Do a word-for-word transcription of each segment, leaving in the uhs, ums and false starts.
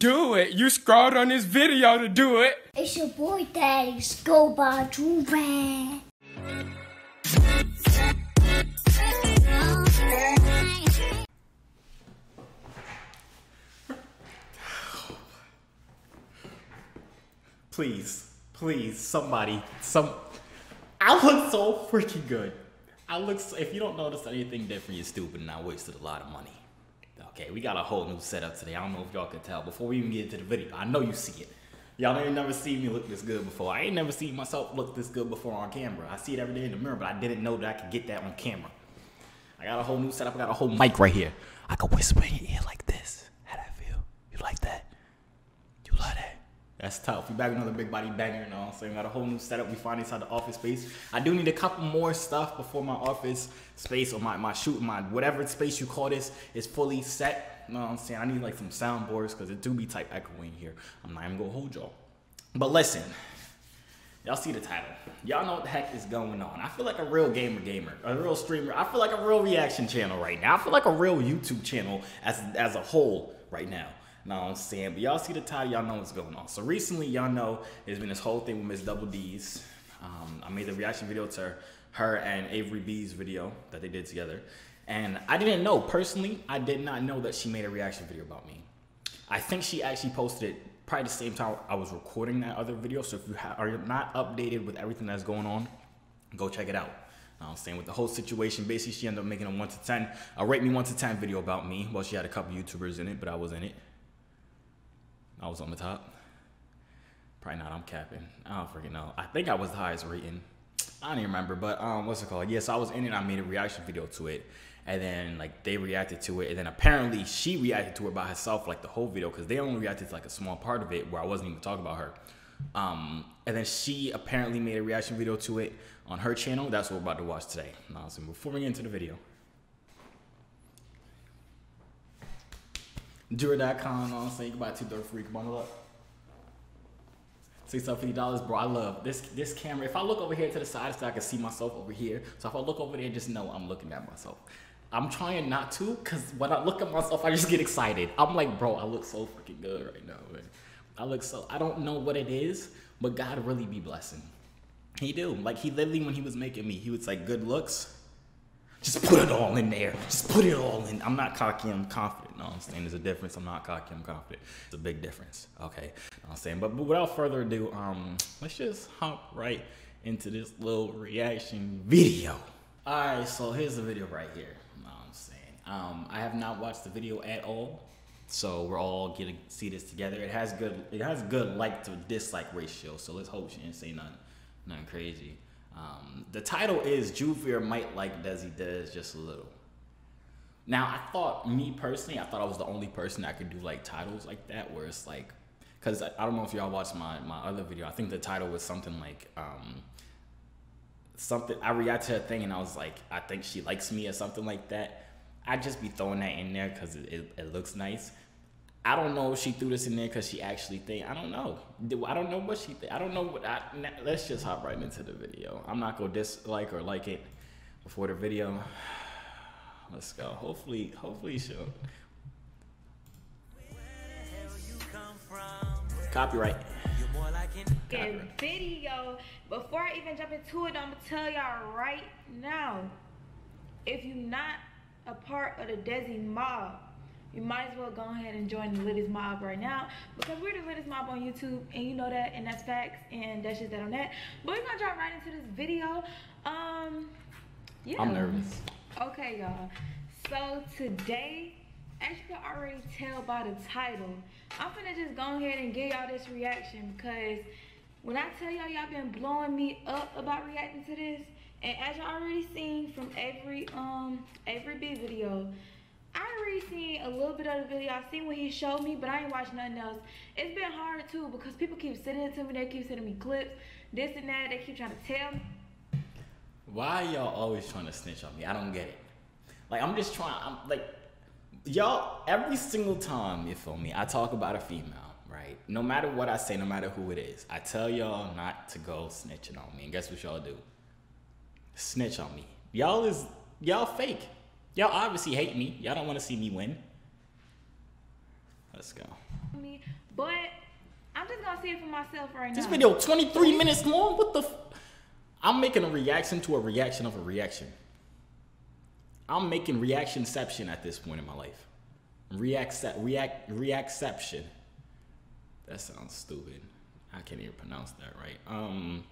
Do it. You scrolled on this video to do it. It's your boy, Daddy Scoba Joovier. Please, please, somebody, some. I look so freaking good. I look. So, if you don't notice anything different, you're stupid, and I wasted a lot of money. Okay, we got a whole new setup today. I don't know if y'all can tell. Before we even get into the video, I know you see it. Y'all ain't never seen me look this good before. I ain't never seen myself look this good before on camera. I see it every day in the mirror, but I didn't know that I could get that on camera. I got a whole new setup. I got a whole mic right here. I can whisper in your ear like this. How that feel? You like that? You love that? That's tough. We back with another big body banger and all. So we got a whole new setup. We find inside the office space. I do need a couple more stuff before my office space or my, my shoot, my whatever space you call this is fully set. You know what I'm saying? I need like some soundboards because it do be type echoing here. I'm not even going to hold y'all. But listen, y'all see the title. Y'all know what the heck is going on. I feel like a real gamer gamer, a real streamer. I feel like a real reaction channel right now. I feel like a real YouTube channel as, as a whole right now. Know what I'm saying? But y'all see the title, y'all know what's going on. So recently, y'all know there's been this whole thing with Miss Double D's. Um, I made the reaction video to her, her and Avery B's video that they did together. And I didn't know, personally, I did not know that she made a reaction video about me. I think she actually posted it probably the same time I was recording that other video. So if you are not updated with everything that's going on, go check it out. I'm saying with the whole situation, basically she ended up making a one to ten, a rate me one to ten video about me. Well, she had a couple YouTubers in it, but I was in it. I was on the top. Probably not, I'm capping. I don't freaking know. I think I was the highest rating. I don't even remember, but um, what's it called? Yes, I was in it. I made a reaction video to it. And then like they reacted to it. And then apparently she reacted to it by herself, like the whole video, because they only reacted to like a small part of it where I wasn't even talking about her. Um, and then she apparently made a reaction video to it on her channel. That's what we're about to watch today. Now, so before we get into the video, Joovier dot com, I'm saying you can buy two dirt free. Come on, look. six hundred fifty dollars, bro. I love this this camera. If I look over here to the side, so I can see myself over here. So if I look over there, just know I'm looking at myself. I'm trying not to, because when I look at myself, I just get excited. I'm like, bro, I look so freaking good right now, man. I look so, I don't know what it is, but God really be blessing. He do. Like, he literally, when he was making me, he was like, good looks. Just put it all in there. Just put it all in. I'm not cocky, I'm confident. No, I'm saying there's a difference. I'm not cocky, I'm confident. It's a big difference. Okay, I'm saying. But, but without further ado, um, let's just hop right into this little reaction video. All right, so here's the video right here. No, I'm saying. Um, I have not watched the video at all, so we're all gonna see this together. It has good. It has good like to dislike ratio. So let's hope she didn't say nothing, nothing crazy. Um, the title is Joovier might like Desi Dez just a little. Now I thought, me personally, I thought I was the only person that could do like titles like that where it's like, cause I, I don't know if y'all watched my, my other video. I think the title was something like, um, something, I reacted to her thing and I was like, I think she likes me or something like that. I'd just be throwing that in there cause it, it, it looks nice. I don't know if she threw this in there because she actually think, I don't know. I don't know what she think. I don't know what I, let's just hop right into the video. I'm not gonna dislike or like it before the video. Let's go, hopefully, hopefully she'll. Copyright. Copyright. Video, before I even jump into it, I'm gonna tell y'all right now, if you're not a part of the Desi mob, you might as well go ahead and join the littest mob right now because we're the littest mob on YouTube and you know that, and that's facts, and that's just that on that. But we're gonna jump right into this video. Um yeah, I'm nervous. Okay, y'all, so today, as you can already tell by the title, I'm gonna just go ahead and give y'all this reaction because when I tell y'all, y'all been blowing me up about reacting to this, and as y'all already seen from every um every B video, I already seen a little bit of the video. I seen what he showed me, but I ain't watched nothing else. It's been hard too because people keep sending it to me. They keep sending me clips, this and that. They keep trying to tell me. Why y'all always trying to snitch on me? I don't get it. Like, I'm just trying. I'm like, y'all, every single time, you feel me, I talk about a female, right? No matter what I say, no matter who it is, I tell y'all not to go snitching on me. And guess what y'all do? Snitch on me. Y'all is, y'all fake. Y'all obviously hate me. Y'all don't want to see me win. Let's go. me, but I'm just gonna see it for myself right now. This video twenty-three minutes long. What the? F I'm making a reaction to a reaction of a reaction. I'm making reactionception at this point in my life. React, react, reactception. That sounds stupid. I can't even pronounce that right. Um,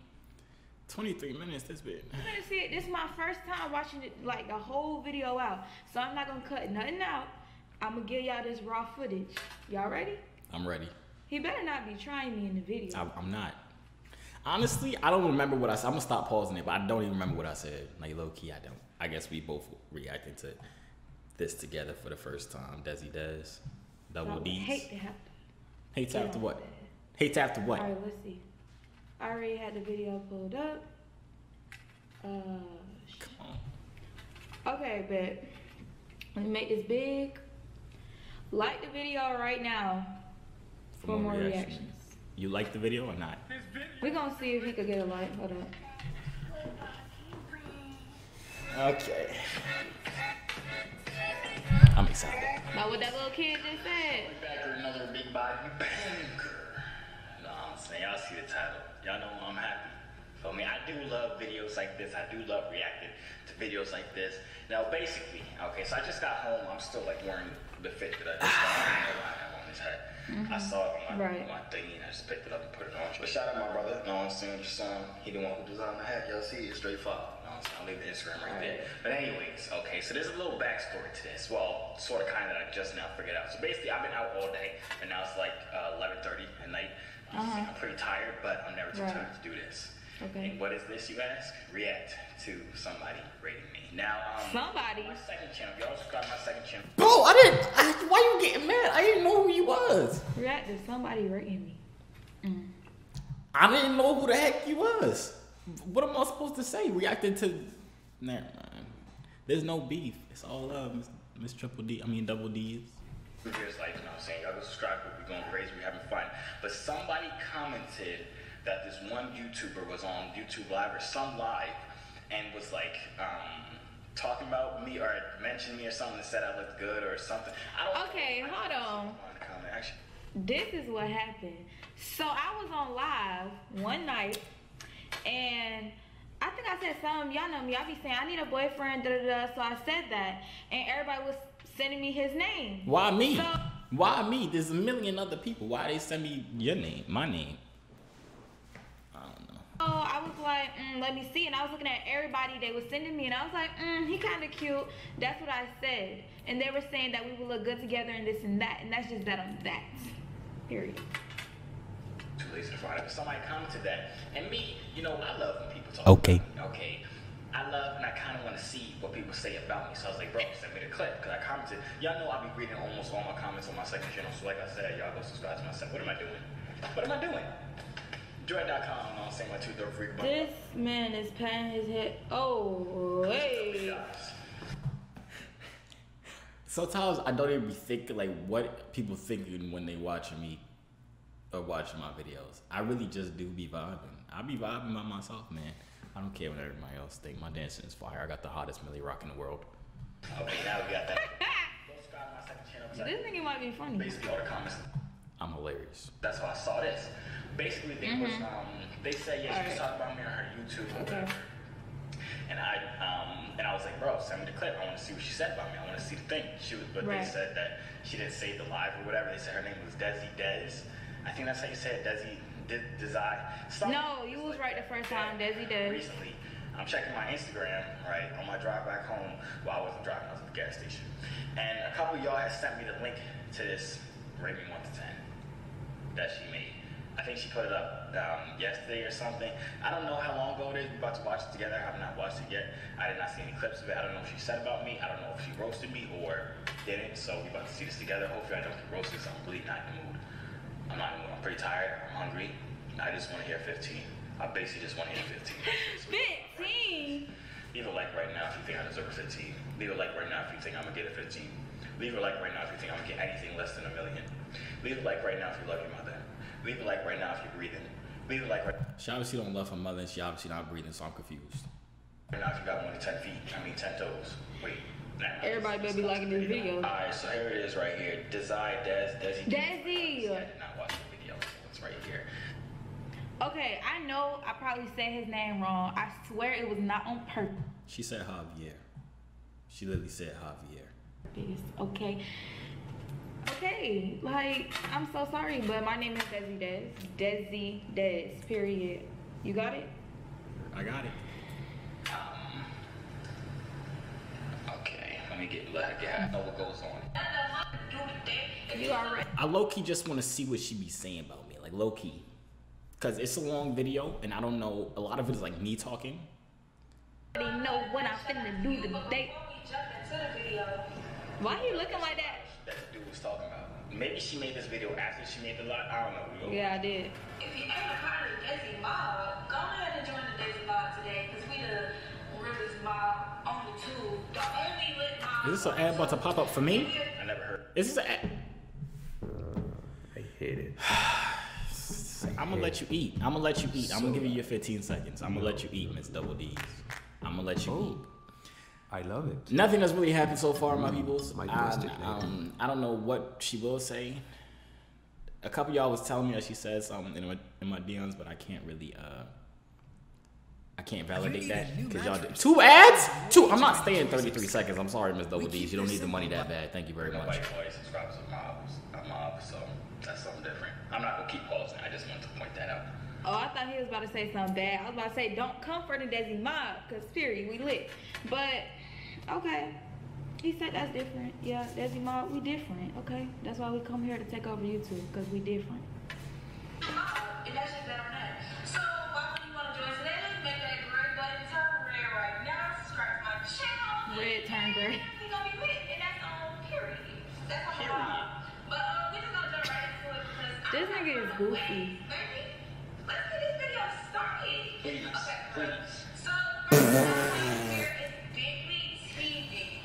twenty-three minutes. This bit. I'm gonna see it. This is my first time watching it, like a whole video out. So I'm not gonna cut nothing out. I'm gonna give y'all this raw footage. Y'all ready? I'm ready. He better not be trying me in the video. I, I'm not. Honestly, I don't remember what I said. I'm gonna stop pausing it, but I don't even remember what I said. Like low key, I don't. I guess we both reacting to this together for the first time. Desi Des, Double D's. Hate to have to. Hate to have to what? Hate to have to what? All right, let's see. I already had the video pulled up. Uh, Come on. Okay, bet. Let me make this big. Like the video right now for, for more reactions. reactions. You like the video or not? We're gonna see if he could get a like. Hold on. Okay. I'm excited. Now what that little kid just said. Back with another big body banger. No, I'm saying y'all see the title. Y'all know I'm happy. Feel me? I do love videos like this. I do love reacting to videos like this. Now basically, okay, so I just got home. I'm still like wearing the fit that I just got. I don't know why I have on this hat. Mm-hmm. I saw it on my, right. my thing and I just picked it up and put it on. But shout out my brother, you know what I'm saying, your son, he the one who designed the hat, y'all see it, straight follow, you know what I'm saying, I'll leave the Instagram right, right there. But anyways, okay, so there's a little backstory to this, well, sort of, kind of, I just now figured out. So basically, I've been out all day, and now it's like uh, eleven thirty at night, I'm, uh-huh. I'm pretty tired, but I'm never too right. tired to do this. Okay. And what is this, you ask? React to somebody rating me. Now, um, somebody. My second channel. Y'all subscribe to my second channel. Bro, I didn't. I, why you getting mad? I didn't know who you was. React to somebody rating me. Mm. I didn't know who the heck you was. What am I supposed to say? Reacting to. Never mind. There's no beef. It's all love, Miss Triple D. I mean, Double D's. Here's like, you know what I'm saying? Y'all go subscribe. We're going crazy. We're having fun. But somebody commented that this one YouTuber was on YouTube Live or some live and was like um, talking about me or mentioned me or something and said I looked good or something. I don't okay, know. hold on. This is what happened. So I was on live one night and I think I said something. Y'all know me. I be saying I need a boyfriend, da da da. So I said that and everybody was sending me his name. Why me? So, Why me? There's a million other people. Why they send me your name, my name? So I was like, mm, let me see. And I was looking at everybody they were sending me. And I was like, mm, he kind of cute. That's what I said. And they were saying that we would look good together and this and that. And that's just that on that. Period. Too lazy to find out. Somebody commented that. And me, you know, I love when people talk. Okay. About me. Okay. I love and I kind of want to see what people say about me. So I was like, bro, send me the clip. Because I commented. Y'all know I be reading almost all my comments on my second channel. So like I said, y'all go subscribe to myself. What am I doing? What am I doing? dread dot com, saying my two dope freak. This man is patting his head. Oh, wait. Sometimes I don't even think like what people thinking when they watching me or watching my videos. I really just do be vibing. I be vibing by myself, man. I don't care what everybody else think. My dancing is fire. I got the hottest Millie rock in the world. Okay, now we got that. This nigga might be funny. Basically, all the comments. I'm hilarious. That's how I saw this. Basically, they mm-hmm. was, um, they said, yeah, she was talking about me on her YouTube or whatever. And I, um, and I was like, bro, send me the clip. I want to see what she said about me. I want to see the thing. She was, but right. they said that she didn't say the live or whatever. They said her name was Desi Des. I think that's how you said it, Desi De Desai. Something no, you was like right the first time, Desi Des. Recently, I'm checking my Instagram, right, on my drive back home while I wasn't driving. I was at the gas station. And a couple of y'all had sent me the link to this rating one to ten. That she made. I think she put it up um, yesterday or something. I don't know how long ago it is. We're about to watch it together. I have not watched it yet. I did not see any clips of it. I don't know what she said about me. I don't know if she roasted me or didn't. So we're about to see this together. Hopefully I don't get roasted because I'm really not in the mood. I'm not in the mood. I'm pretty tired. I'm hungry. I just want to hear fifteen. I basically just want to hear fifteen. fifteen? Leave a like right now if you think I deserve a fifteen. Leave a like right now if you think I'm going to get a fifteen. Leave a like right now if you think I'm going to get anything less than a million. Leave a like right now if you love your mother. Leave a like right now if you're breathing. Leave a like right now. She obviously don't love her mother and she obviously not breathing, so I'm confused. Right now if you got only ten feet, I mean ten toes. Wait, Everybody better be liking this video. Alright, so here it is right here. Desai Dez Desi. Desi. I did not watch the video, so it's right here. Okay, I know I probably said his name wrong. I swear it was not on purpose. She said Joovier. She literally said Joovier. Okay. Okay, like, I'm so sorry, but my name is Desi Dez. Desi Dez, period. You got it? I got it. Um, okay, let me get lucky. I know what goes on. You alright? I low-key just want to see what she be saying about me, like low-key. Because it's a long video, and I don't know, a lot of it is like me talking. They know what I'm finna do today. Why are you looking like that? That the dude was talking about. Maybe she made this video after she made the lot. I don't know. Yeah, I did. If you ain't a part of the Desi Mob, go ahead and join the Desi Mob today, because we the realest mob on the tube. The only lit mob. Is this an ad about to pop up for me? I never heard. Is this an ad? I hate it. I'm gonna let you eat. I'm gonna let you eat. I'm gonna give you your fifteen seconds. I'm gonna let you eat, Miss Double D's. I'm gonna let you oh. eat. I love it. Nothing has really happened so far, my peoples. My I, um, I don't know what she will say. A couple y'all was telling me that she said something in my, in my D Ms, but I can't really, uh, I can't validate that because y'all did two ads. Two. I'm not staying thirty-three seconds. I'm sorry, Miss Double D's. You don't need the money that bad. Thank you very much. Nobody always subscribes to mobs. I'm mob, so that's something different. I'm not gonna keep pausing. I just wanted to point that out. Oh, I thought he was about to say something bad. I was about to say, don't come for the Desi Mob, because period, we lit. But, okay. He said that's different. Yeah, Desi Mob, we different, okay? That's why we come here to take over YouTube, because we different. And that's just that on that. So, why would you want to join today? Make that gray button turn gray right now. Subscribe to my channel. Red turn gray. We're going to be lit, and that's on period. That's on period. But uh, we're just going to jump right into it, because this nigga is goofy. Let's get this video started. Please, okay, please. So, here is Bigly T V.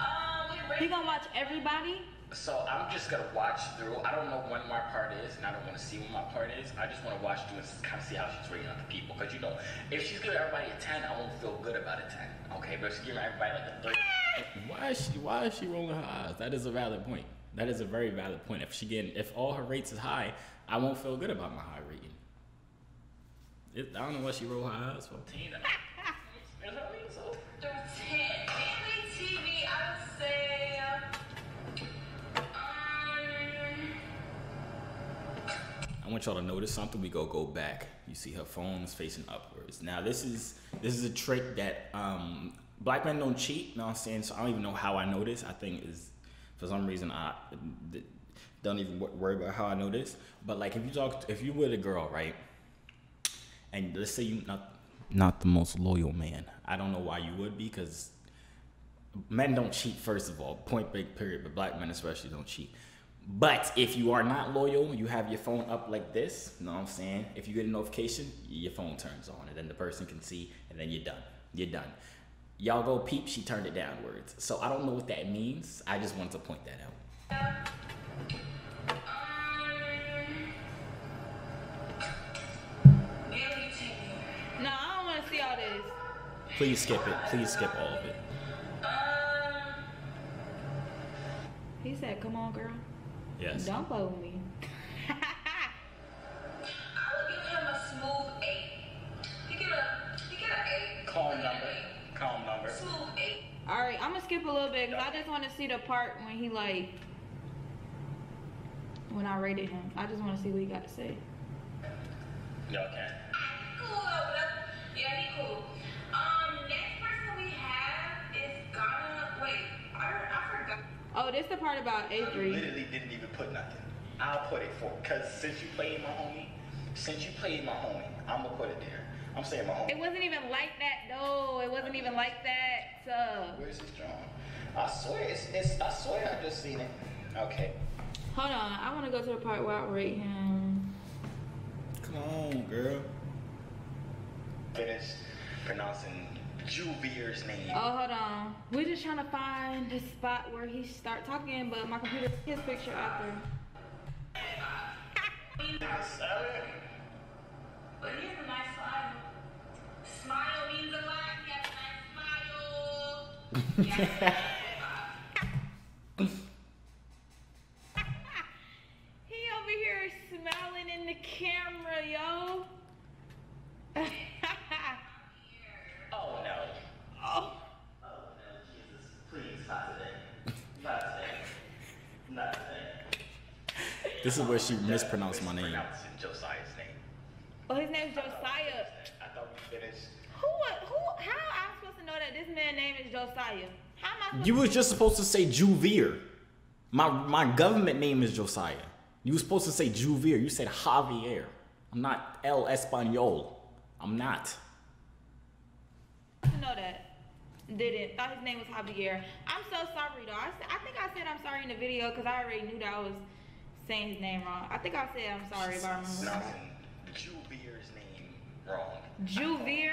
Um, you gonna watch everybody? So, I'm just gonna watch through. I don't know when my part is, and I don't wanna see when my part is. I just wanna watch through and kind of see how she's rating other people. Because, you know, if she's giving everybody a ten, I won't feel good about a ten. Okay, but if she's giving everybody like a thirty. Why is she, why is she rolling her eyes? That is a valid point. That is a very valid point. If she getting, if all her rates is high, I won't feel good about my high rating. It, I don't know what she rolled her eyes for. thirteen. Bigly T V, I would say. Um, I want y'all to notice something. We go go back. You see her phone is facing upwards. Now this is this is a trick that um, black men don't cheat. You know what I'm saying? So I don't even know how I know this. I think is for some reason I don't even worry about how I know this. But like if you talk, if you with a girl, right? And let's say you're not, not the most loyal man. I don't know why you would be, because men don't cheat, first of all. Point blank, period. But black men especially don't cheat. But if you are not loyal, you have your phone up like this. You know what I'm saying? If you get a notification, your phone turns on. And then the person can see, and then you're done. You're done. Y'all go peep, she turned it downwards. So I don't know what that means. I just wanted to point that out. Yeah. Please skip it. Please skip all of it. Um, he said, come on, girl. Yes. Don't play with me. I would give him a smooth eight. You get a, you get an eight. Calm number. Calm number. Smooth eight. All right, I'm going to skip a little bit because I just want to see the part when he, like, when I rated him. I just want to see what he got to say. Y'all can. Yeah, he cool. Um, next person we have is Ghana. Wait, I, I forgot. Oh, this is the part about A three. You literally didn't even put nothing. I'll put it for, because since you played my homie, since you played my homie, I'm going to put it there. I'm saying my homie. It wasn't even like that, though. It wasn't even like that. So. Where's this drawing? I swear, it's, it's, I swear I just seen it. Okay. Hold on. I want to go to the part where I rate him. Come on, girl. Finish pronouncing Joovier's name. Oh, hold on. We're just trying to find the spot where he start talking, but my computer his picture out there. But here's a nice smile. Smile means a lot. Yes, I smile. Yes, camera, yo. Oh no. Oh. Oh no, Jesus. Please, not today. Not today. Not today. This is where she mispronounced my name. Josiah's name. Oh, his name's Josiah. I thought we finished. Who? Who? How am I supposed to know that this man's name is Josiah? How am I supposed? You were just supposed to say Joovier. My my government name is Josiah. You were supposed to say Joovier. You said Javier. I'm not El Español. I'm not. You know that. Didn't. Thought his name was Javier. I'm so sorry, though. I, I think I said I'm sorry in the video because I already knew that I was saying his name wrong. I think I said I'm sorry, but I remember. No. Jouvier's name wrong. Joovier?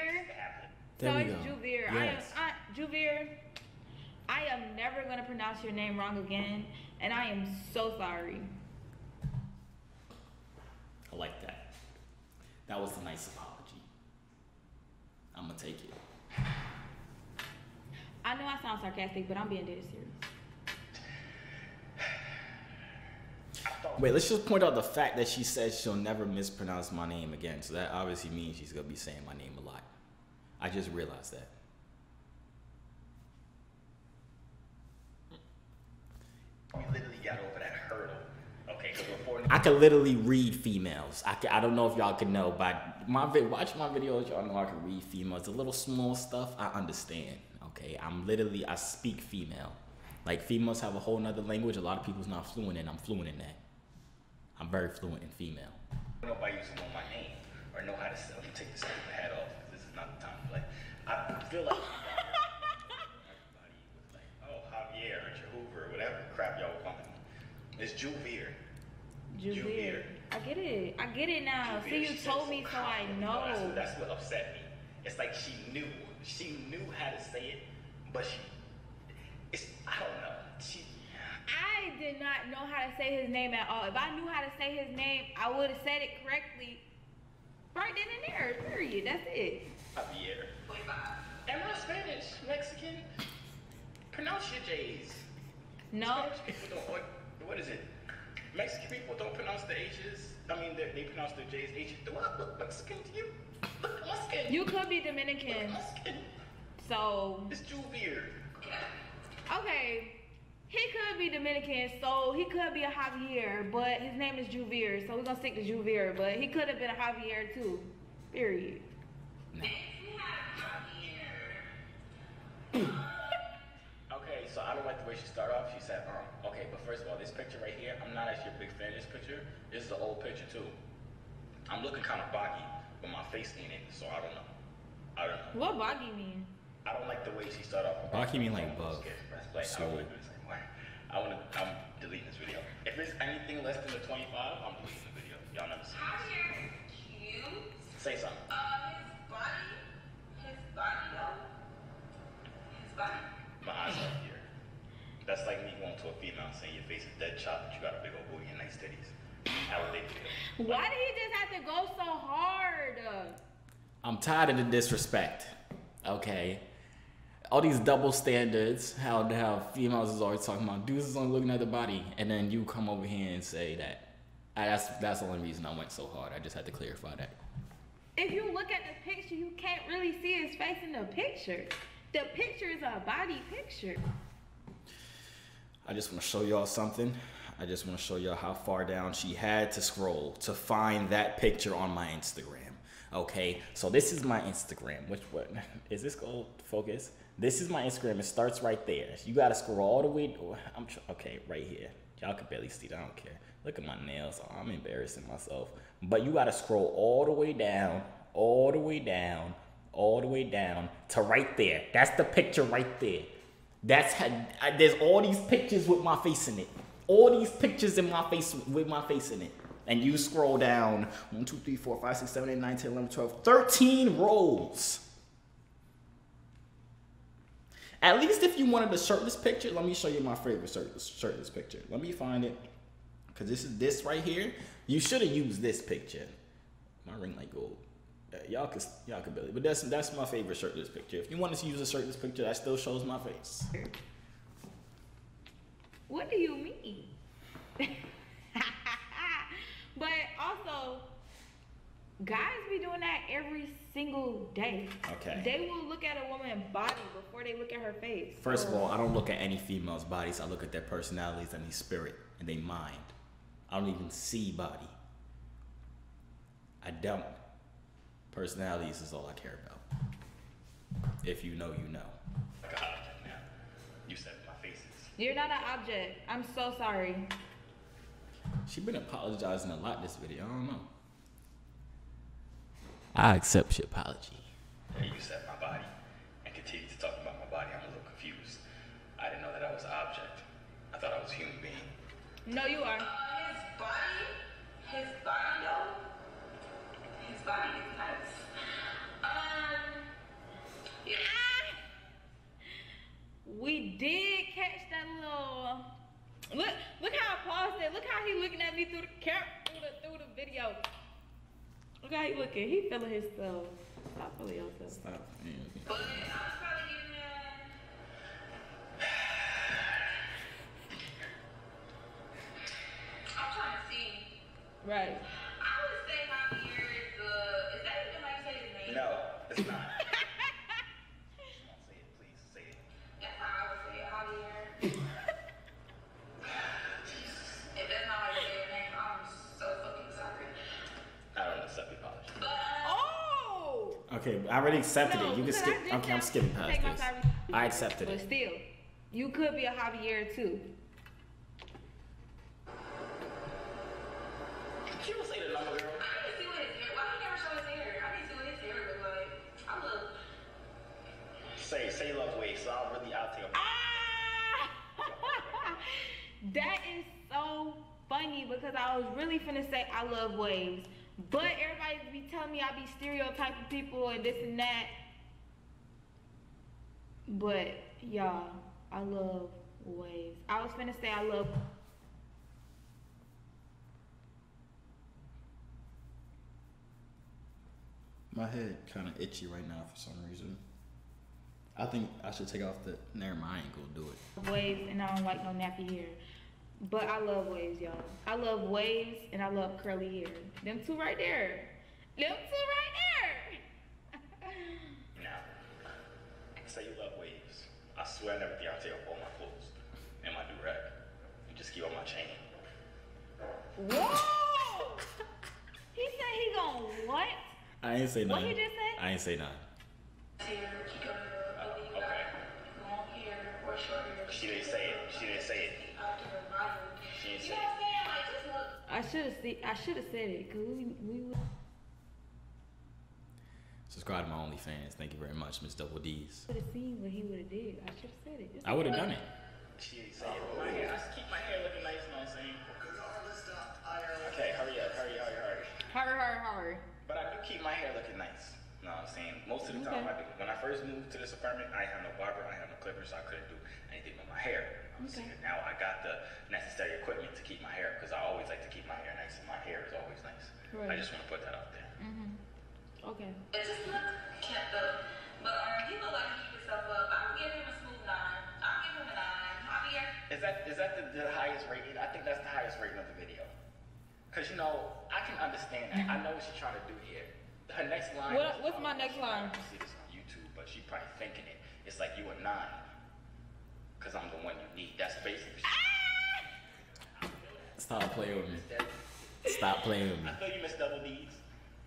So it's Joovier. Yes. I am, I, Joovier, I am never going to pronounce your name wrong again. And I am so sorry. I like that. That was a nice apology. I'm going to take it. I know I sound sarcastic, but I'm being dead serious. Wait, let's just point out the fact that she said she'll never mispronounce my name again. So that obviously means she's going to be saying my name a lot. I just realized that. We literally got over that hurdle. Okay, so before I could literally read females. I, could, I don't know if y'all can know, but my vid watch my videos, y'all know I can read females. The little small stuff, I understand. Okay, I'm literally, I speak female. Like, females have a whole nother language a lot of people's not fluent in. I'm fluent in that. I'm very fluent in female. Nobody used to know my name or know how to sell. You take this stupid hat off because this is not the time to play. I feel like everybody was like, oh, Javier or Joovier or whatever crap y'all were calling me. It's Joovier. Joovier. I get it. I get it now. Joovier. See, you she told me so, so I know. You know, that's, that's what upset me. It's like she knew. She knew how to say it, but she, it's, I don't know. She, I did not know how to say his name at all. If I knew how to say his name, I would have said it correctly right then and there, period. That's it. Javier. Am I Spanish, Mexican? Pronounce your J's. No. Spanish people don't, what, what is it? Mexican people don't pronounce the H's. I mean, they, they pronounce the J's, H's. Do I look Mexican to you? Look Mexican. You could be Dominican. Mexican. So. It's Joovier. Okay. He could be Dominican, so he could be a Javier, but his name is Joovier, so we're going to stick to Joovier, but he could have been a Javier too. Period. No. Okay, so I don't like the way she started off. She said, um, okay, but first of all, this picture right here, I'm not actually a big fan of this picture. This is an old picture too. I'm looking kind of boggy with my face in it, so I don't know. I don't know. What boggy mean? I don't like the way she started off. Boggy mean like bug. Like, so. I wanna, I'm deleting this video. If it's anything less than a twenty-five, I'm deleting the video. Y'all never see this. Cute. Say something. Uh, his body, his body though, his body. My eyes are up here. That's like me going to a female and saying your face is dead shot, but you got a big old booty and nice titties. How would they feel? Why like, did he just have to go so hard? I'm tired of the disrespect. Okay. All these double standards, how how females is always talking about dudes is only looking at the body, and then you come over here and say that. I, that's that's the only reason I went so hard. I just had to clarify that. If you look at the picture, you can't really see his face in the picture. The picture is a body picture. I just want to show y'all something. I just want to show y'all how far down she had to scroll to find that picture on my Instagram. Okay, so this is my Instagram. Which one is this? Gold focus. This is my Instagram. It starts right there. You gotta scroll all the way. Oh, I'm okay right here. Y'all can barely see that. I don't care. Look at my nails. Oh, I'm embarrassing myself. But you gotta scroll all the way down, all the way down, all the way down to right there. That's the picture right there. That's how. I, there's all these pictures with my face in it. All these pictures in my face with my face in it. And you scroll down one, two, three, four, five, six, seven, eight, nine, ten, eleven, twelve, thirteen rolls. At least if you wanted a shirtless picture, let me show you my favorite shirtless, shirtless picture. Let me find it, because this is this right here. You should have used this picture. My ring light gold. Y'all could, y'all could barely, but that's that's my favorite shirtless picture. If you wanted to use a shirtless picture, that still shows my face. What do you mean? But also, Guys be doing that every single day. Okay. They will look at a woman's body before they look at her face. First of all, I don't look at any female's bodies. I look at their personalities and their spirit and their mind. I don't even see body. I don't. Personalities is all I care about. If you know, you know. God, man. You said my faces. You're not an object. I'm so sorry. She been apologizing a lot this video. I don't know. I accept your apology. You said my body and continue to talk about my body. I'm a little confused. I didn't know that I was an object. I thought I was a human being. No, you are. Uh, his body, his body, though, his body is nice. Um, yeah. We did catch that little. Look, look how I paused it. Look how he looking at me through the camera, through the, through the video. Look how he looking. He feeling himself. Stop feeling yourself. Stop. But I'm probably getting that. I'm trying to see. Right. I would say my beard is good. Is that even how you say his name? No, it's not. Don't say it, please. Say it. That's how I would say it, Javier. If that's not how you say his name, I'm so fucking sorry. I don't accept the apology. Oh! Okay, I already accepted no, it. You can skip. Okay, I'm skipping past this. I accepted but it. But still, you could be a Joovier too. She will say the number, girl. I didn't see what his hair. Why he never show his hair? I didn't see what his hair looked like. I look. Say, say love waves. So I'll really, I'll take a. Ah! That is so funny because I was really finna say I love waves. But everybody be telling me I be stereotyping people and this and that. But y'all, I love waves. I was finna say I love. My head kind of itchy right now for some reason. I think I should take off the. Never mind, I ain't gonna do it. Waves, and I don't like no nappy hair. But I love waves, y'all. I love waves and I love curly hair. Them two right there. Them two right there. Now, say you love waves. I swear I never think I'll take off all my clothes and my do-rag. You just keep on my chain. Whoa! He said he gonna what? I ain't say nothing. What he just said? I ain't say nothing. Uh, okay. She didn't say it. She didn't say it. She didn't say it. I should have said. I should have said it. Cause we we. Subscribe to my OnlyFans. Thank you very much, Miss Double D's. Would have seen what he would have did. I should have said it. Just I would have done it. She didn't say it. My hair. I just keep my hair looking nice. You know what I'm saying? Okay, hurry up, hurry, hurry, hurry. Hurry, hurry, hurry. But I do keep my hair looking nice. You know what I'm saying? Most of the time, okay. I, when I first moved to this apartment, I had no barber, I had no clippers, so I couldn't do anything with my hair. You know what I'm okay. saying? Now I got the necessary equipment to keep my hair, because I always like to keep my hair nice, and my hair is always nice. Right. I just want to put that out there. Mm-hmm. Okay. It just looks kept up, but um, he look like he keep himself up. I'm giving him a smooth nine. I'm giving him a nine. Javier. Is that is that the, the highest rating? I think that's the highest rating of the video. Because, you know, I can understand that. I know what she's trying to do here. Her next line. What, what's my next line? You see this on YouTube, but she probably thinking it. It's like you a nine, cause I'm the one you need. That's basically. Ah! Stop playing with me. Stop playing with me. I feel you, Miss Double D's.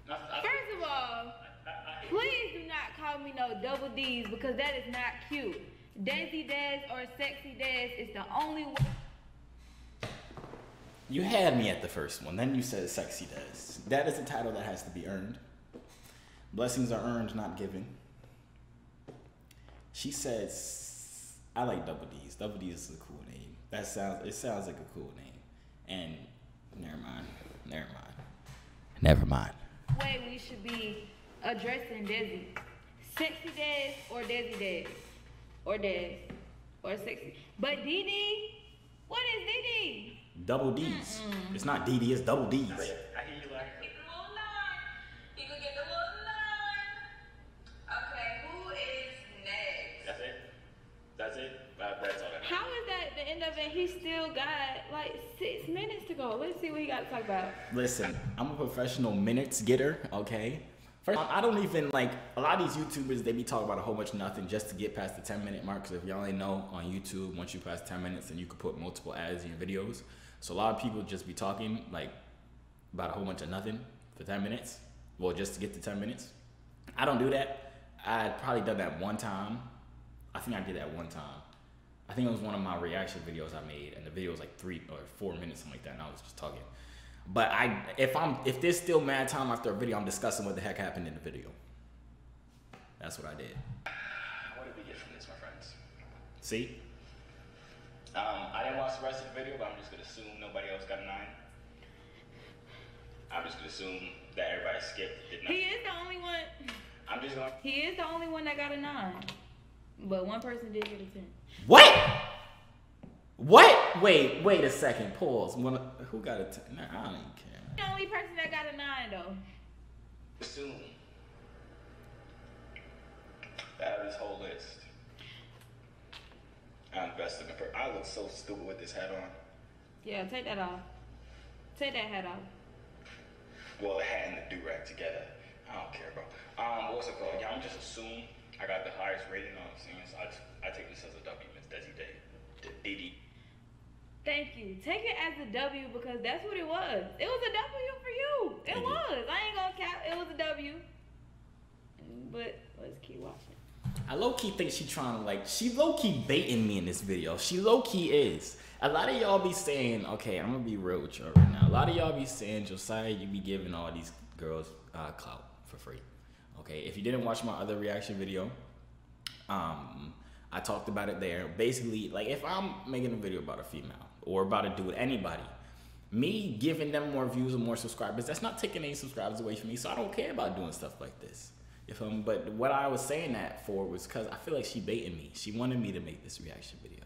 I, I, First of all, I, I, I, please do not call me no Double D's because that is not cute. Desi Dez or Sexy Dez is the only way. You had me at the first one, then you said Sexy Dez. That is a title that has to be earned. Blessings are earned, not given. She says, I like Double D's. Double D's is a cool name. That sounds, it sounds like a cool name. And never mind, never mind, never mind. Way we should be addressing Desi. Sexy Dez or Desi Dez. Or Dez. Or Sexy. But D D, what is D D? Double D's. Mm-mm. It's not D D, it's Double D's. I hear you like it. You can get the one line. Okay, who is next? That's it. That's it. That's all that. How is that the end of it? He still got like. like six minutes to go. Let's see what he got to talk about. Listen, I'm a professional minutes getter, okay? First, I don't even, like, a lot of these YouTubers, they be talking about a whole bunch of nothing just to get past the ten minute mark. Because if y'all ain't know, on YouTube, once you pass ten minutes, then you can put multiple ads in your videos. So a lot of people just be talking, like, about a whole bunch of nothing for ten minutes. Well, just to get to ten minutes. I don't do that. I probably done that one time. I think I did that one time. I think it was one of my reaction videos I made, and the video was like three or four minutes, something like that, and I was just talking. But I, if I'm, if there's still mad time after a video, I'm discussing what the heck happened in the video. That's what I did. What did we get from this, my friends? See? Um, I didn't watch the rest of the video, but I'm just gonna assume nobody else got a nine. I'm just gonna assume that everybody skipped. Did not. He is the only one. I'm just gonna. He is the only one that got a nine, but one person did get a ten. What? What? Wait, wait a second. Pause. One, who got a ten? Nah, I don't even care. The only person that got a nine, though. Assume out of this whole list, I'm best looking for. I look so stupid with this hat on. Yeah, take that off. Take that hat off. Well, the hat and the do rag together. I don't care, bro. Um, what's it called? Yeah, I'm just assume I got the highest rating on the so I just, I take this as a W. Miss Desi Day. Didi. Thank you. Take it as a W because that's what it was. It was a W for you. It Thank was. You. I ain't gonna count. It was a W. But let's keep watching. I low key think she trying to like. She low key baiting me in this video. She low key is. A lot of y'all be saying, okay, I'm gonna be real with y'all right now. A lot of y'all be saying, Josiah, you be giving all these girls uh, clout for free. Okay, if you didn't watch my other reaction video, um, I talked about it there. Basically, like if I'm making a video about a female or about a dude, anybody, me giving them more views or more subscribers, that's not taking any subscribers away from me. So I don't care about doing stuff like this. If I'm, but what I was saying that for was because I feel like she baited me. She wanted me to make this reaction video.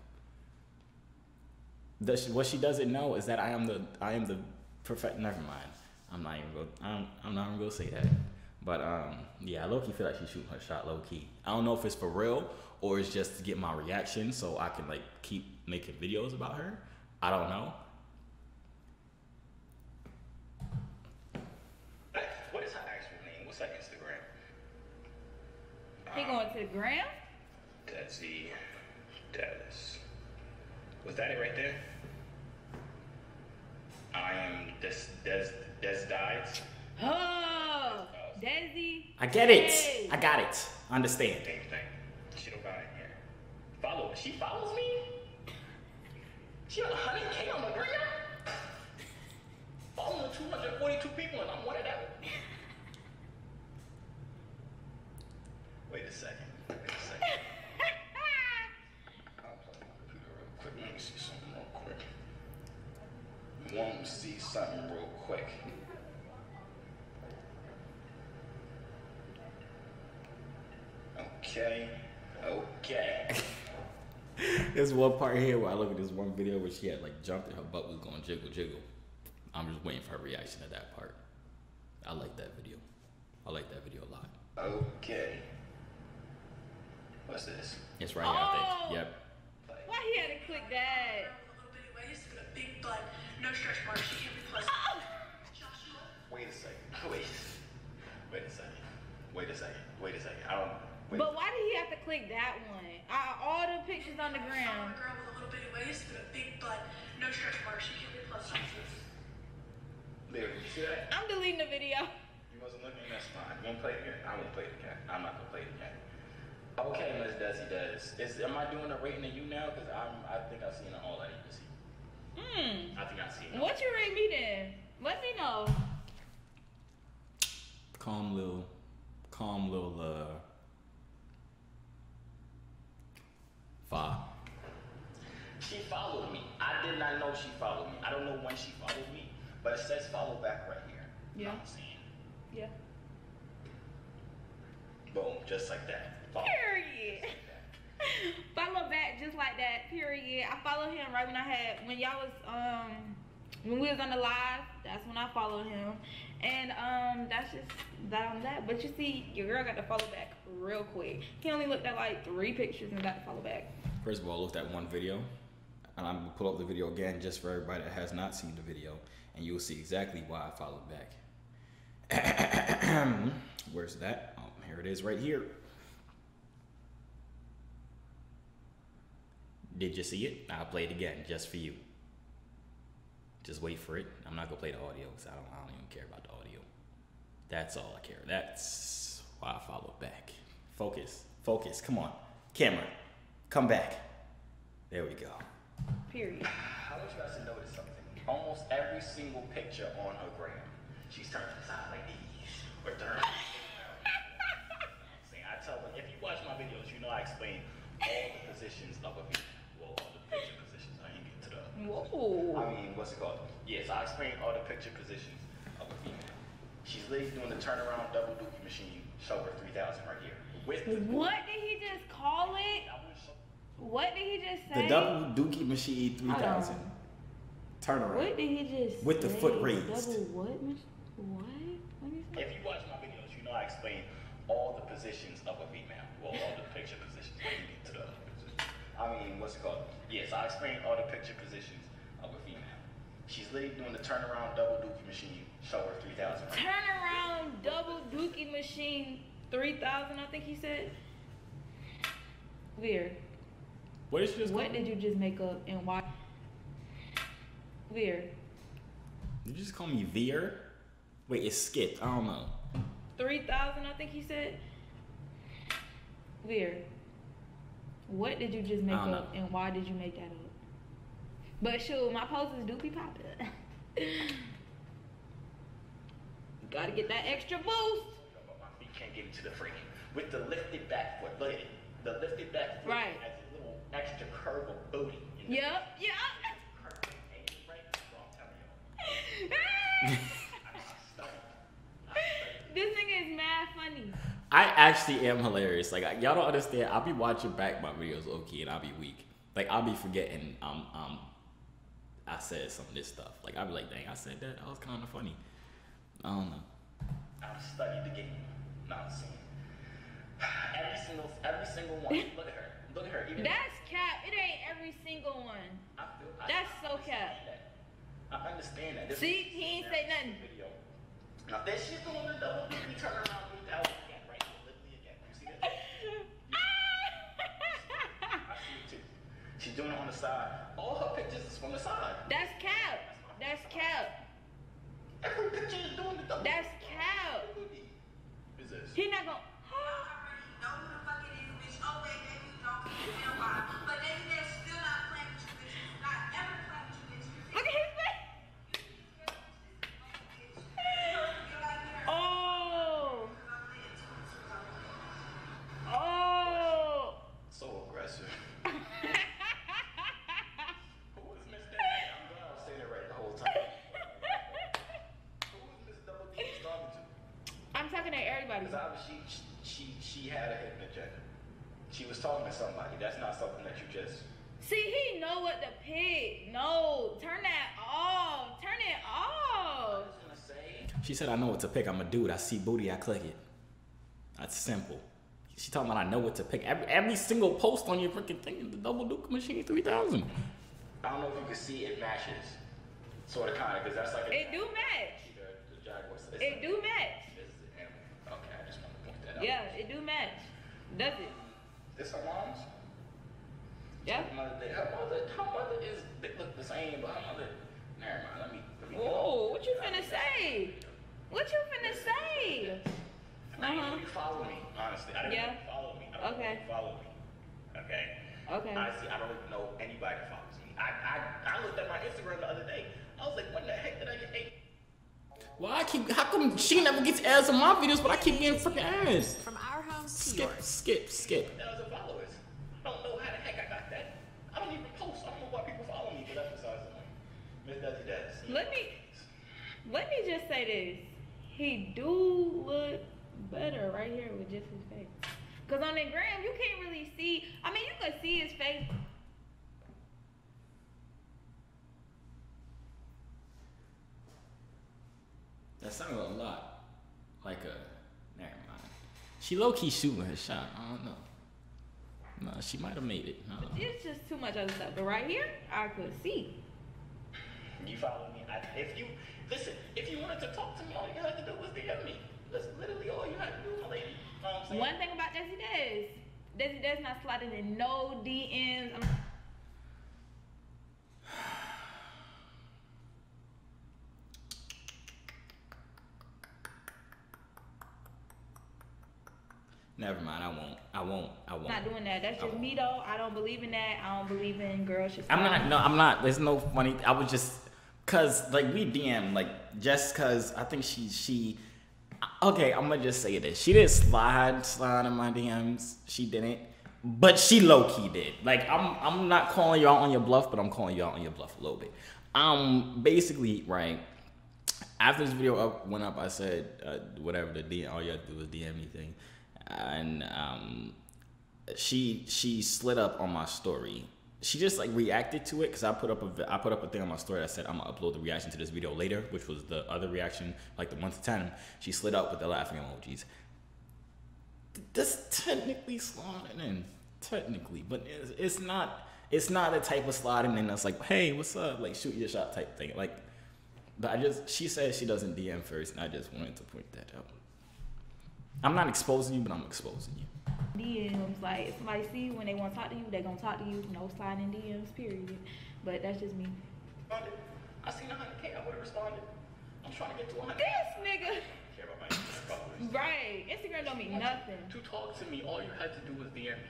The, what she doesn't know is that I am the I am the perfect. Never mind. I'm not even gonna. I'm, I'm not even gonna say that. But um, yeah, I low key feel like she's shooting her shot low key. I don't know if it's for real or it's just to get my reaction so I can like keep making videos about her. I don't know. What is her actual name? What's her Instagram? He um, going to the gram? Desi Dallas. Was that it right there? I am Des Des Des Dides. Oh. Desi. I get it. Hey. I got it. Understand. Same thing. She don't got it here. Follow. She follows me. She got one hundred K on my gram. Following two hundred forty-two people, and I'm one of them. Wait a second. Wait a second. I'll play my computer real quick. Let me see something real quick. Want to see something real quick? Okay, okay. There's one part here where I look at this one video where she had like jumped and her butt was going jiggle jiggle. I'm just waiting for her reaction to that part. I like that video. I like that video a lot. Okay. What's this? It's right here, oh. I think. Yep. Why he had to click that? Big butt, no stretch marks. She can't be plus. Wait a second. Wait. Wait a second. Wait a second. Wait a second. I don't. Wait. But why did he have to click that one? I, all the pictures on the ground. Girl with a little bit of waist and a big butt, no stretch marks. She can't be plus sizes. There, you see that? I'm deleting the video. You wasn't looking. That's fine. You won't play it again. I won't play it again. I'm not gonna play it again. Okay, Miss Desi does. Is am I doing a rating of you now? Cause I'm. I think I've seen it all that you can see. Hmm. I think I've seen it. What you rate me then? Let me know. Calm little, calm little. Uh, Five. She followed me. I did not know she followed me. I don't know when she followed me, but it says follow back right here. Yeah. I'm saying. Yeah. Boom, just like that. Follow. Period. Just like that. Follow back just like that. Period. I followed him right when I had when y'all was um when we was on the live. That's when I followed him, and um that's just that on that. But you see, your girl got to follow back real quick. He only looked at like three pictures and got to follow back. First of all, I looked at one video. and I'm gonna pull up the video again just for everybody that has not seen the video, and you'll see exactly why I followed back. Where's that? Oh, here it is right here. Did you see it? I'll play it again just for you. Just wait for it. I'm not gonna play the audio because I don't, I don't even care about the audio. That's all I care. That's why I followed back. Focus, focus, come on. Camera, come back. There we go. Period. I want you guys to notice something. Almost every single picture on her gram, she's turned inside like these, or turned. See, I tell her, if you watch my videos, you know I explain all the positions of a video. Well, all the picture positions. I ain't getting to the. Whoa. I mean, what's it called? Yes, I explain all the picture positions of a female. She's literally doing the turnaround double dookie machine, shoulder three thousand right here. With what did he just call it? What did he just say? The double dookie machine three thousand. Turnaround. What did he just with say? The foot raised. Double what? What? What did he say? If you watch my videos, you know I explain all the positions of a female. Well, all the picture positions. I, to the position. I mean, what's it called? Yes, I explain all the picture positions of a female. She's literally doing the turnaround double dookie machine. Show her three thousand. Turnaround double dookie machine three thousand, I think he said. Weird. What did you just What did you just make up and why? Weird. Did you just call me Veer? Wait, it's skipped. I don't know. three thousand, I think he said. Weird. What did you just make up know. and why did you make that up? But shoot, my poses do be poppin'. Gotta get that extra boost. My feet can't get into the freaking. With the lifted back foot, look at it. The lifted back foot right. Has a little extra curve of booty. In the yep, back. Yep. Curve. Ain't right. Well, I'm telling y'all. This thing is mad funny. I actually am hilarious. Like y'all don't understand. I'll be watching back my videos, okay, and I'll be weak. Like I'll be forgetting. Um, um, I said some of this stuff. Like I'll be like, dang, I said that. That was kind of funny. I don't know. I've studied the game. Not seen. Every single, every single one. Look at her. Look at her. Even that's cap. It ain't every single one. I feel, I, that's I so cap. That. I understand that. This see, he ain't say nothing. Video. Now that she's the one that double dookie turn around with that one again, right? Literally again. You see that? I see it too. She's doing it on the side. All her pictures is from the side. That's cap. That's cap. Every picture is doing the double. That's cow. Is this? He not gonna. I already know who the fuck it is, bitch. Oh, wait, and you don't know why. But then they're still not playing with you, bitch. Not ever playing with you, bitch. Look at his face. Oh. Oh. So aggressive. Who is Miss Daddy? I'm glad I was saying it right the whole time. I'm talking to everybody. Because she, she, she had a hidden agenda. She was talking to somebody. That's not something that you just... See, he know what the pig. No, turn that off. Turn it off. I was gonna say. She said, I know what to pick. I'm a dude. I see booty. I click it. That's simple. She talking about I know what to pick. Every, every single post on your freaking thing is the double dookie machine three thousand. I don't know if you can see it matches. Sort of, kind of, because that's like... A it do match. It like, do match. Okay, I just want to point that out. Yeah, it do match. Does it? This her mom's? Yeah. Her mother, her mother, her mother is, they look the same, but her mother, never mind, let me, let me whoa, what you finna say? What you finna say? I didn't want you to follow me, honestly. I didn't yeah. want you to follow me. I don't okay. want you to follow me. Okay? Okay. Honestly, I don't even know anybody that follows me. I, I, I looked at my Instagram the other day. I was like, what the heck did I get eight? Well, I keep, how come she never gets ads on my videos, but I keep getting freaking ads? From our house to skip, yours. Skip, skip, skip. one thousand followers. I don't know how the heck I got that. I don't even post. I don't know why people follow me, but that's besides the point. Miss Desi does. Let me, let me just say this. He do look better right here with just his face. Because on the gram, you can't really see. I mean, you could see his face. That sounded a lot like a. Never mind. She low key shooting her shot. I don't know. Nah, she might have made it. Uh-huh. It's just too much other stuff. But right here, I could see. You follow me? I, if you listen, if you wanted to talk to me, all you had to do was D M me. That's literally all you had to do, my lady. You know what I'm saying? One thing about Desi Des, Desi Des not sliding in no D Ms. I'm Never mind, I won't. I won't. I won't. Not doing that. That's just me though. I don't believe in that. I don't believe in girls should stop. I'm not. No, I'm not. There's no funny. I was just, cause like we D M like just cause I think she she. Okay, I'm gonna just say this. She didn't slide slide in my D Ms. She didn't. But she low key did. Like I'm I'm not calling y'all on your bluff, but I'm calling y'all on your bluff a little bit. Um, basically, right. After this video up went up, I said uh, whatever the D M. All you have to do is D M me thing. And um, she she slid up on my story. She just like reacted to it because I put up a I put up a thing on my story that said I'm gonna upload the reaction to this video later, which was the other reaction, like the one to ten. She slid up with the laughing emojis. That's technically sliding in, technically, but it's, it's not it's not a type of sliding in that's like, hey, what's up, like shoot your shot type thing. Like, but I just she said she doesn't D M first, and I just wanted to point that out. I'm not exposing you, but I'm exposing you. D Ms, like, if somebody see you when they want to talk to you, they're going to talk to you. No sliding D Ms, period. But that's just me. I seen one hundred K, I would have responded. I'm trying to get to one hundred K. This nigga. Right. Instagram don't mean nothing. To talk to me, all you had to do was D M me.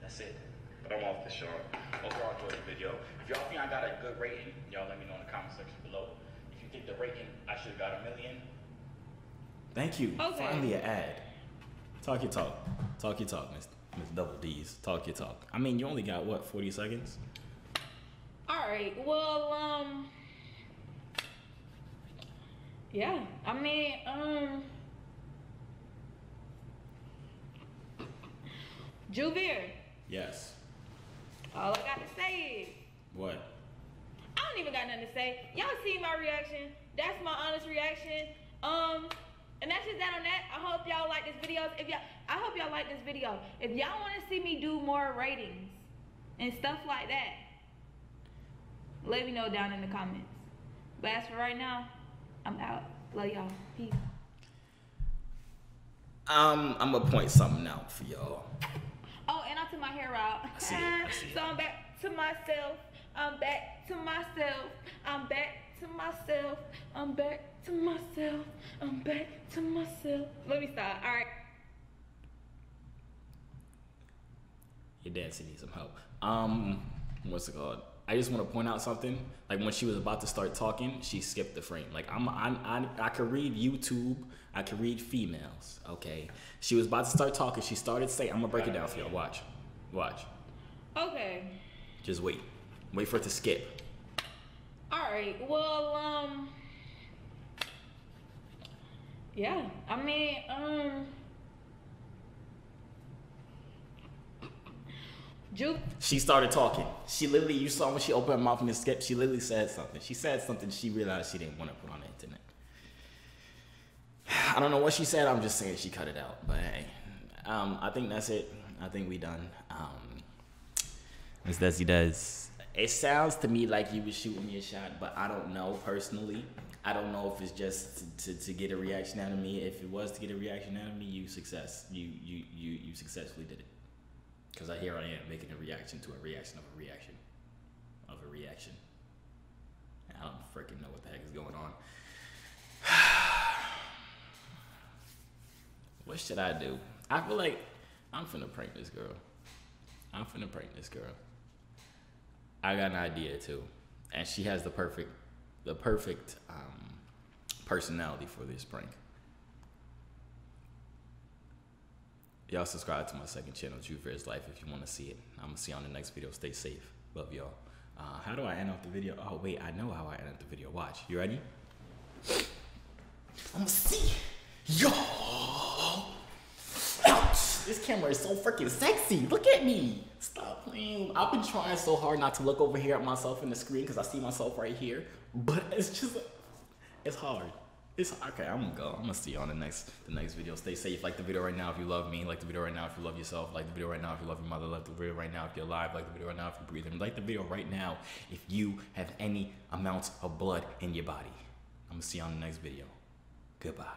That's it. But I'm off the show. Hope y'all enjoyed the video. If y'all think I got a good rating, y'all let me know in the comment section below. If you think the rating, I should have got a million. Thank you. Okay. Finally an ad. Talk your talk. Talk your talk, Miss Double D's. Talk your talk. I mean, you only got, what, forty seconds? All right. Well, um... yeah. I mean, um... Joovier. Yes. All I got to say is... what? I don't even got nothing to say. Y'all see my reaction. That's my honest reaction. Um... And that's just that on that. I hope y'all like this video. If y'all, I hope y'all like this video. If y'all want to see me do more ratings and stuff like that, let me know down in the comments. But as for right now, I'm out. Love y'all. Peace. Um, I'm gonna point something out for y'all. Oh, and I took my hair out. I see it. I see it. So I'm back to myself. I'm back to myself. I'm back to myself. I'm back. To myself, I'm back to myself. Let me stop. All right. Your dancing needs some help. Um, what's it called? I just want to point out something. Like when she was about to start talking, she skipped the frame. Like I'm, I'm, I, I could read YouTube. I could read females. Okay. She was about to start talking. She started saying, "I'm gonna break it down for y'all. Watch, watch." Okay. Just wait. Wait for it to skip. All right. Well, um. Yeah, I mean, um, Ju she started talking. She literally, you saw when she opened her mouth and it skipped, she literally said something. She said something she realized she didn't want to put on the internet. I don't know what she said. I'm just saying she cut it out. But hey, um, I think that's it. I think we done. Um, Miss Desi Des. It sounds to me like you were shooting your shot, but I don't know personally. I don't know if it's just to, to, to get a reaction out of me. If it was to get a reaction out of me, you success. You you you you successfully did it. Cause I here I am making a reaction to a reaction of a reaction of a reaction. I don't freaking know what the heck is going on. What should I do? I feel like I'm finna prank this girl. I'm finna prank this girl. I got an idea too, and she has the perfect, the perfect um, personality for this prank. Y'all subscribe to my second channel, Joovier Life, if you want to see it. I'm gonna see you on the next video. Stay safe. Love y'all. Uh, how do I end off the video? Oh wait, I know how I end off the video. Watch. You ready? I'm gonna see y'all. This camera is so freaking sexy. Look at me. Stop playing. I've been trying so hard not to look over here at myself in the screen because I see myself right here. But it's just, it's hard. It's okay. I'm gonna go. I'm gonna see you on the next the next video. Stay safe. Like the video right now if you love me. Like the video right now if you love yourself. Like the video right now if you love your mother. Like the video right now if you're alive. Like the video right now if you're breathing. Like the video right now if you have any amounts of blood in your body. I'm gonna see you on the next video. Goodbye.